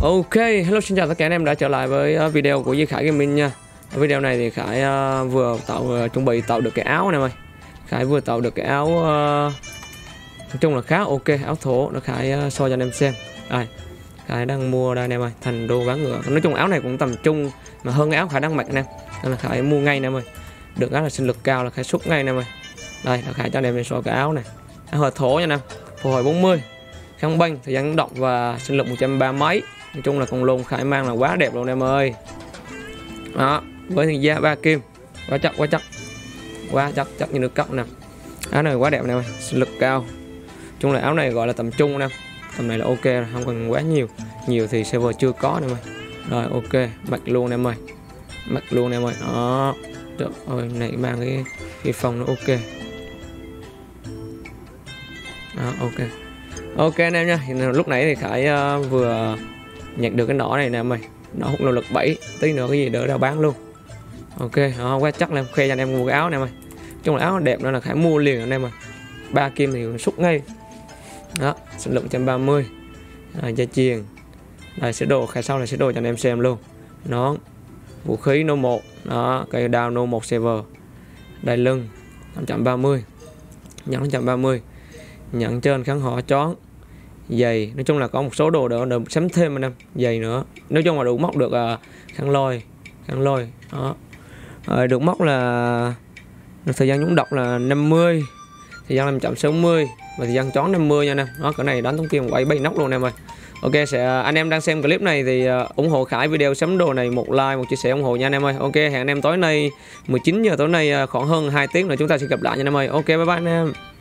Ok, hello xin chào tất cả anh em đã trở lại với video của Duy Khải Gaming nha. Ở video này thì Khải vừa chuẩn bị tạo được cái áo này em ơi. Khải vừa tạo được cái áo nói chung là khá ok, áo thổ nó Khải so cho anh em xem. Đây, Khải đang mua đây anh em ơi, thành đô ván ngựa. Nói chung áo này cũng tầm trung mà hơn cái áo Khải đang mặc anh em. Nên là Khải mua ngay anh em ơi. Được cái là sinh lực cao là Khải xuất ngay anh em ơi. Đây, là Khải cho anh em so cái áo này. Áo hồi thổ nha anh em. Phục hồi 40. Khăn băng, thời gian động và sinh lực 130 mấy. Nói chung là con lôn Khải mang là quá đẹp luôn em ơi. Đó, với thì da 3 kim. Quá chắc như nước cốc nè. Áo này quá đẹp nè em ơi, sinh lực cao. Chung là áo này gọi là tầm trung nè. Tầm này là ok, không cần quá nhiều. Nhiều thì server chưa có nè em ơi. Rồi ok, mặc luôn em ơi. Mặc luôn em ơi. Đó. Trời ơi, này mang cái phòng nó ok. Đó, ok. Ok anh em nha, lúc nãy thì Khải vừa nhặt được cái nỏ này nè em ơi. Nỏ hút nỗ lực 7, tí nữa cái gì đỡ ra bán luôn. Ok, đó, quá chắc là em khoe cho anh em mua cái áo này em ơi. Chung là áo đẹp nên là Khải mua liền anh em ơi. 3 kim thì xúc ngay. Đó, sinh lực 130. Da chiền. Đây sẽ đồ, Khải sau này sẽ đồ cho anh em xem luôn. Nón, vũ khí nô 1. Đó, cây đao nô 1 server. Đai lưng 530. Nhẫn 530. Nhẫn trên kháng họ chón. Giày, nói chung là có một số đồ đỡ sắm thêm anh em, giày nữa. Nói chung là đủ móc được khăn lôi. Đó. Được móc là được thời gian nhúng độc là 50, thời gian 560 và thời gian chón 50 nha anh em. Nó cỡ này đánh thống kia quậy bay nóc luôn em ơi. Ok, anh em đang xem clip này thì ủng hộ Khải video sắm đồ này, một like, một chia sẻ ủng hộ nha anh em ơi. Ok, hẹn anh em tối nay 19 giờ tối nay khoảng hơn 2 tiếng là chúng ta sẽ gặp lại nha anh em ơi. Ok, bye bye anh em.